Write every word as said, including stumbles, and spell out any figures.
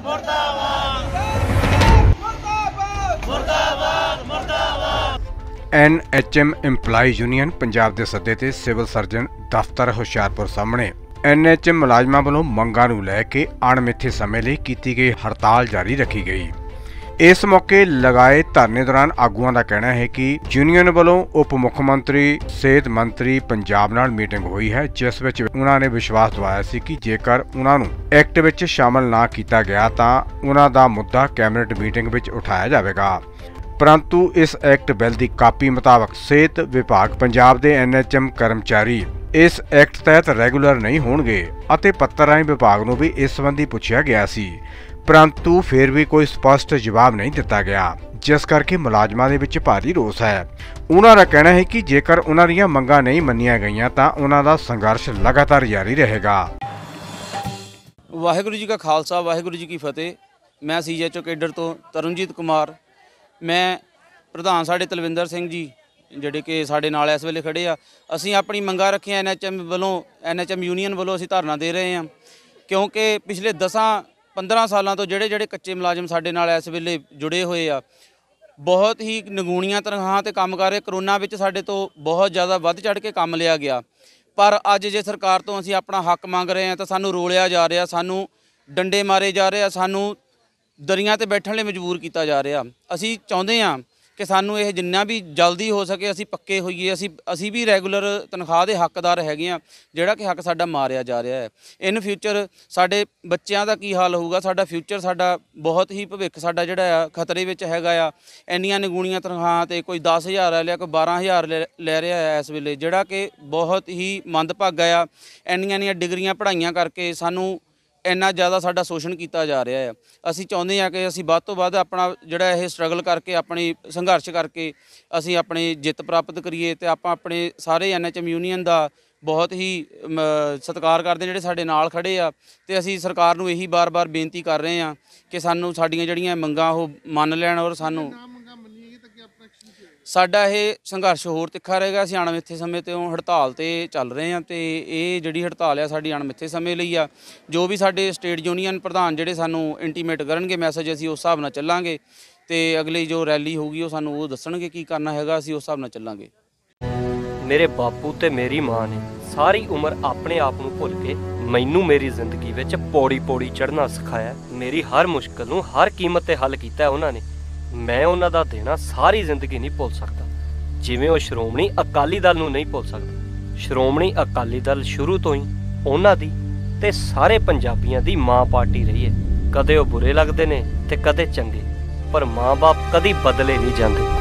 N H M employee union Punjab के सदे से सिविल सर्जन दफ्तर हुशियारपुर सामने एन एच एम मुलाजमान वालों मंगां नूं लै के अणमिथे समय लई कीती गई हड़ताल जारी रखी गई। इस मौके लगाए धरने दौरान आगुआं का कहना है कि यूनियन वालों उप मुख मंत्री सेहत मंत्री पंजाब नाल मीटिंग हुई है, जिस विच उन्हां ने विश्वास दिवाया सी कि जेकर उन्हां नूं एक्ट विच शामिल ना किया गया तां उन्हां दा मुद्दा कैबिनेट मीटिंग विच उठाया जाएगा, परंतु इस एक्ट बिल की कापी मुताबक सेहत विभाग पंजाब के एन एच एम कर्मचारी इस एक्ट तहत रेगूलर नहीं होणगे अते पत्र राही विभाग नूं भी इस संबंधी पूछिया गया सी, परंतु फिर भी कोई स्पष्ट जवाब नहीं दिता गया, जिस करके मुलाजमां दे विच भारी रोस है। उन्हां दा कहना है कि जेकर उन्हां दीयां मंगां नहीं मन्नियां गईयां तां उन्हां दा संघर्ष लगातार जारी रहेगा। वाहिगुरू जी का खालसा वाहिगुरू जी की फतेह। मैं सीजीएच कैडर तो तरनजीत कुमार, मैं प्रधान साडे तलविंदर सिंह जी ਜਿਹੜੇ ਕਿ ਸਾਡੇ ਨਾਲ ਇਸ ਵੇਲੇ ਖੜੇ ਆ। ਅਸੀਂ ਆਪਣੀ ਮੰਗਾਂ ਰੱਖੀਆਂ ਐਨ ਐਚ ਐਮ ਵੱਲੋਂ, ਐਨ ਐਚ ਐਮ ਯੂਨੀਅਨ ਵੱਲੋਂ ਅਸੀਂ ਧਰਨਾ ਦੇ ਰਹੇ ਹਾਂ, ਕਿਉਂਕਿ ਪਿਛਲੇ ਦਸਾਂ ਪੰਦਰਾਂ ਸਾਲਾਂ ਤੋਂ ਜਿਹੜੇ ਜਿਹੜੇ ਕੱਚੇ ਮੁਲਾਜ਼ਮ ਸਾਡੇ ਨਾਲ ਇਸ ਵੇਲੇ ਜੁੜੇ ਹੋਏ ਆ, ਬਹੁਤ ਹੀ ਨਗੂਣੀਆਂ ਤਨਖਾਹਾਂ ਤੇ ਕੰਮ ਕਰ ਰਹੇ। ਕਰੋਨਾ ਵਿੱਚ ਸਾਡੇ ਤੋਂ ਬਹੁਤ ਜ਼ਿਆਦਾ ਵੱਧ ਚੜ ਕੇ ਕੰਮ ਲਿਆ ਗਿਆ, ਪਰ ਅੱਜ ਜੇ ਸਰਕਾਰ ਤੋਂ ਅਸੀਂ ਆਪਣਾ ਹੱਕ ਮੰਗ ਰਹੇ ਹਾਂ ਤਾਂ ਸਾਨੂੰ ਰੋਲਿਆ ਜਾ ਰਿਹਾ, ਸਾਨੂੰ ਡੰਡੇ ਮਾਰੇ ਜਾ ਰਹੇ ਆ, ਸਾਨੂੰ ਦਰੀਆਂ ਤੇ ਬੈਠਣ ਲਈ ਮਜਬੂਰ ਕੀਤਾ ਜਾ ਰਿਹਾ। ਅਸੀਂ ਚਾਹੁੰਦੇ ਹਾਂ कि सानू यह जिन्ना भी जल्दी हो सके असी पक्के होइए, असी असी भी रैगूलर तनख्वाह के हकदार हैगे आ, जिहड़ा कि हक साडा मारिया जा रहा है। इन फ्यूचर साडे बच्चों का की हाल होगा, साडा फ्यूचर साडा बहुत ही भविख साडा जिहड़ा खतरे में हैगा आ। इन्नियां निगूणियां तनख्वाहां ते कोई दस हज़ार लै लिया, कोई बारह हज़ार लै लै रहा है इस वेले, जिहड़ा कि बहुत ही मंदभागा आ। इन्नियां इन्नियां डिग्रियां पढ़ाइयां करके सानू इन्ना ज़्यादा साडा शोषण किया जा रहा है। असी चाहते हैं कि असी वध तों वध अपना जिहड़ा यह स्ट्रगल करके अपनी संघर्ष करके असी अपनी जित प्राप्त करिए ते आपां अपने सारे एन एच एम यूनीयन का बहुत ही सत्कार करते हैं जिहड़े साडे नाल खड़े आ, ते असी सरकार नूं यही बार बार बेनती कर रहे हैं कि सानूं साडीआं जिहड़ीआं मंगां ओह मन लैण और सानूं साडा यह संघर्ष होर तिखा रहेगा। असीं अणमिथे समय तो हड़ताल ते चल रहे हैं, तो ये जिहड़ी हड़ताल आ साडी अणमिथे समय लई आ। जो भी साडे स्टेट यूनीयन प्रधान जिहड़े सानूं इंटीमेट करनगे मैसेज, असीं उस हिसाब नाल चलांगे, ते अगली जो रैली होगी उह सानूं ओह दस्सणगे की करना हैगा, असीं उस हिसाब नाल चलांगे। मेरे बापू ते मेरी माँ ने सारी उम्र अपने आप नूं भुल के मैनूं मेरी जिंदगी विच पौड़ी पौड़ी चढ़ना सिखाया। मेरी हर मुश्किल नूं हर कीमत ते हल कीता उन्हां ने। मैं उन्हां दा देना सारी जिंदगी नहीं भुल सकता, जिवें वह श्रोमणी अकाली दल नूं नहीं भुल सकता। श्रोमणी अकाली दल शुरू तो ही उन्हां दी ते सारे पंजाबियां दी मां पार्टी रही है। कदे वह बुरे लगते हैं तो कदे चंगे, पर माँ बाप कदी बदले नहीं जाते।